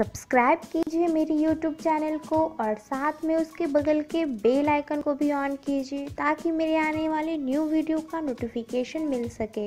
Subscribe कीजिए मेरी YouTube channel को और साथ में उसके बगल के बेल आइकन को भी ऑन कीजिए ताकि मेरे आने वाले न्यू वीडियो का नोटिफिकेशन मिल सके।